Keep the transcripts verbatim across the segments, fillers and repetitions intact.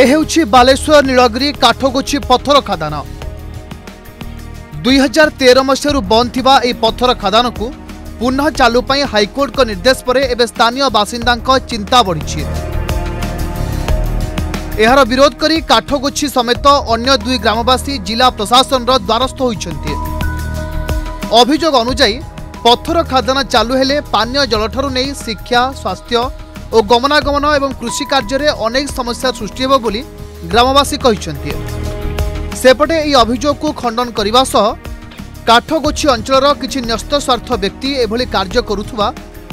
एहेउछि बालेश्वर नीलगिरी काठगोछि पत्थर खादान। दुई हजार तेरह मसीह बंद थिबा ए पत्थर खादान को पुनः चालू पई हाईकोर्ट को निर्देश परे एबे स्थानीय बासिंदा चिंता बढ़ी। एहार विरोध करी काठगोछि समेत अन्य दुई ग्रामवासी जिला प्रशासन द्वारस्थ होइछन्ति। अभियोग अनुयायी पत्थर खादान चालू हेले पानीय जल ठारू नहीं शिक्षा, स्वास्थ्य और गमनागमन एवं कृषि कार्य रे अनेक समस्या सृष्टि होबो बोली ग्रामवासी कहिसन्थि। सेपटे एही अभियोग को खंडन करिवा सह काठगोछि अंचलर किछि न्यस्त स्वार्थ व्यक्ति एभली कार्य करूथुवा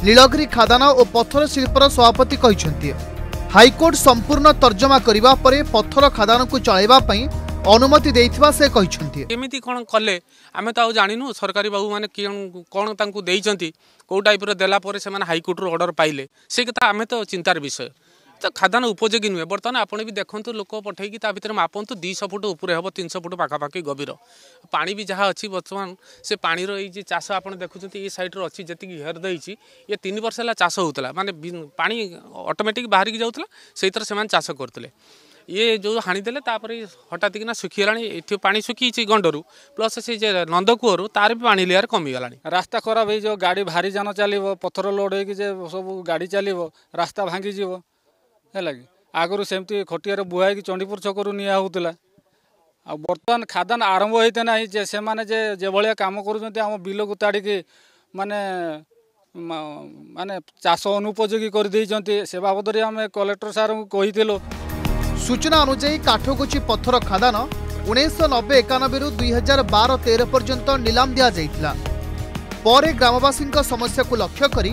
नीलगिरी खादान और पत्थर शिल्पर सभापति कहिसन्थि। हाईकोर्ट संपूर्ण तर्जमा करिवा परे पत्थर खादान को चलाइबा पई अनुमति देइथिबा से कहिसन्थि। एमिति कोन कले आमे ताउ जानिनु। सरकारी बाबू माने कोन तांकु देइचन्ति को टाइप रे देला परे से माने हाईकोर्ट रो ऑर्डर पाइले से कथा आमे तो चिंतार विषय। तो खादान उपयोगी नुहे। बर्तमान आपने भी देखंतु लोक पठैकी ता भितर मापंतु दो सौ फुट ऊपर हेबो तीन सौ फुट पाखा पाखी गभीर पानी भी जहा अछि। बर्तमान से पानी रो ए जे चाष आपन देखुचंती ए साइड रो अछि जति घेर दैछि ये तीन वर्ष हला चाष होतला माने पानी ऑटोमेटिक बाहर की जाउतला सेइतर से माने चाष करतले। ये जो हाणीदेले तापर हठात किना सुखीगलानी एथि पानी सुखीछि गंडरू प्लस से जे नंदकूर तार भी पानी लेयर कमी गलानी। रास्ता खराब हे जो गाड़ी भारी जान चलो पत्थर लोड होगी जे सब गाड़ी चलो रास्ता भांगी जीव है। आगुरी सेमती खटिया बुहा चंडीपुर छकू नि बर्तमान खादान आरंभ होते ना जे से माने जे जे भाया कम करम बिल को ताड़ी माने माने चाष अनुपयोगी करदे से बाबद में कलेक्टर सार को सूचना अनुजाई काठगोछि पत्थर खादान उन्नीस नब्बे एकानबे दुई हजार बारह तेरह पर्यंत नीलाम दिया जाइतला। परे ग्रामवासी समस्या को लक्ष्य करी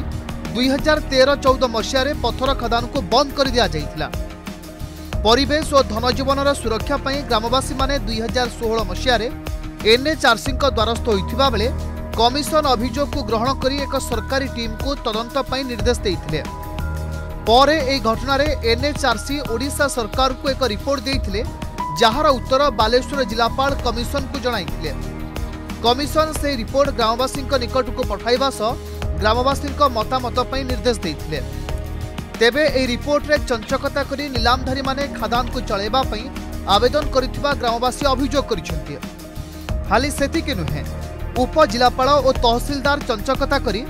दुई हजार तेरह चौदह मसीह पत्थर खादान को बंद कर दिया जाइतला। परिवेश और धनजीवन सुरक्षा पर ग्रामवासी माने दुई हजार सोलह मसीह एनएचआरसी द्वारस्थ होइथिबा बेले कमिशन अभियोग को ग्रहण करी एक सरकारी टीम को तदंत पई निर्देश देइथिले। पर यह घटन एनएचआरसी ओडिशा सरकार को एक रिपोर्ट देते जार उत्तर बालेश्वर जिलापाल कमिशन को जनाई। कमिशन से रिपोर्ट ग्रामवासी निकट को पठाइबा सह ग्रामवासी मतामत पर निर्देश देते। तेबे यह रिपोर्ट रे चंचकता करी नीलामधारी माने खादान को चलाइबा पई आवेदन करिथिबा ग्रामवासी अभियोग करिसथि। खाली सेतिके नुहे उपजिलापाल और तहसीलदार चंचकता करी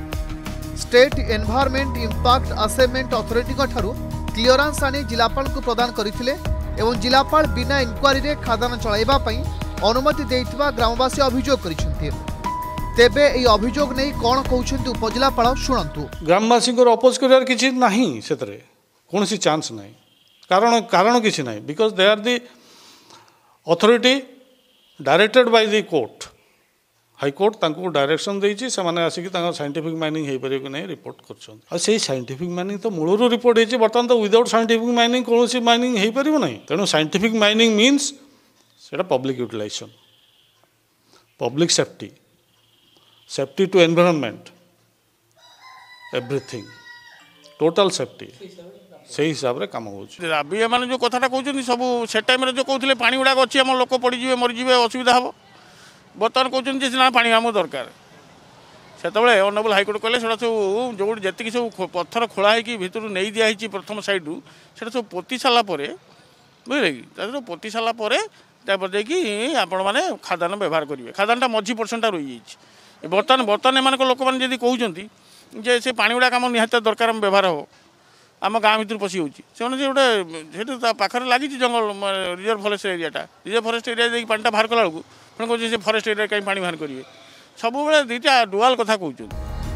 state environment impact assessment authority ठारू क्लीयरेंस आनी जिलापाल को प्रदान करथिले एवं जिलापाल बिना इंक्वायरी रे खादान चलाइबा पई अनुमति देइथिबा ग्रामवासी अभियोग करिसथि। तेबे एई अभियोग नै कोन कहउछन्ति उपजिलापाल सुनंतु। ग्रामवासी को अपोज करर किछि नाही सेतरे कोनोसी चांस नाही कारण कारण किछि नाही because they are the authority directed by the court. High court तांको डायरेक्शन देछि से माने आसी कि तांको साइंटिफिक माइनिंग हे परियो कि नै रिपोर्ट करछन। आ सेही साइंटिफिक माइनिंग तो मूलरू रिपोर्ट हेछि। बर्तमान तो विदाउट साइंटिफिक माइनिंग कोनोसी माइनिंग हे परियो नै। तेणु साइंटिफिक माइनिंग मीन्स सेटा public utilisation, public safety, safety to environment, everything total safety से हिसाब से कम होछि। माने जो कथाटा कहउछन सब से टाइम रे जो कहउथिले पानी उडा गछि हम लोक पड़ी जीवे मरि जीवे असुविधा हबो। बर्तमान कहते ना पानी आम दरकार से ऑनरेबल हाईकोर्ट कहले सब जो जी सब पत्थर खोला भितर नहीं दिखाई प्रथम सैड्रु से सब पोती सारापर परे बुझे कि सब पोती सारापर आपण मैंने खादान व्यवहार करेंगे। खादानटा मझी पर्सेंटा रही जाइए। बर्तमान बर्तमान एम लोक मैंने जी कहते से पानी गुड़ाक आम निहाती दरकार व्यवहार हो आम गाँ भर पशी होने पाखे लगी जंगल रिजर्व फरेस्ट एरियाटा रिजर्व फरेस्ट एरिया पानीटा बाहर कला से फॉरेस्ट एरिया कहीं पानी बाहर करेंगे सब दुईटा डुआल कथा कहते।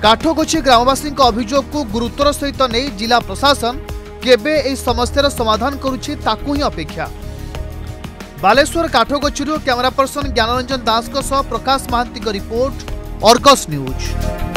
काठगोछि ग्रामवासी अभियोग को गुरुत्वर सहित नहीं जिला प्रशासन केबे एई समस्या समाधान करूछि ताकू ही अपेक्षा। बालेश्वर काठगोछि रो कैमरा पर्सन ज्ञानरंजन दास को सह प्रकाश महांती का रिपोर्ट अर्गस न्यूज।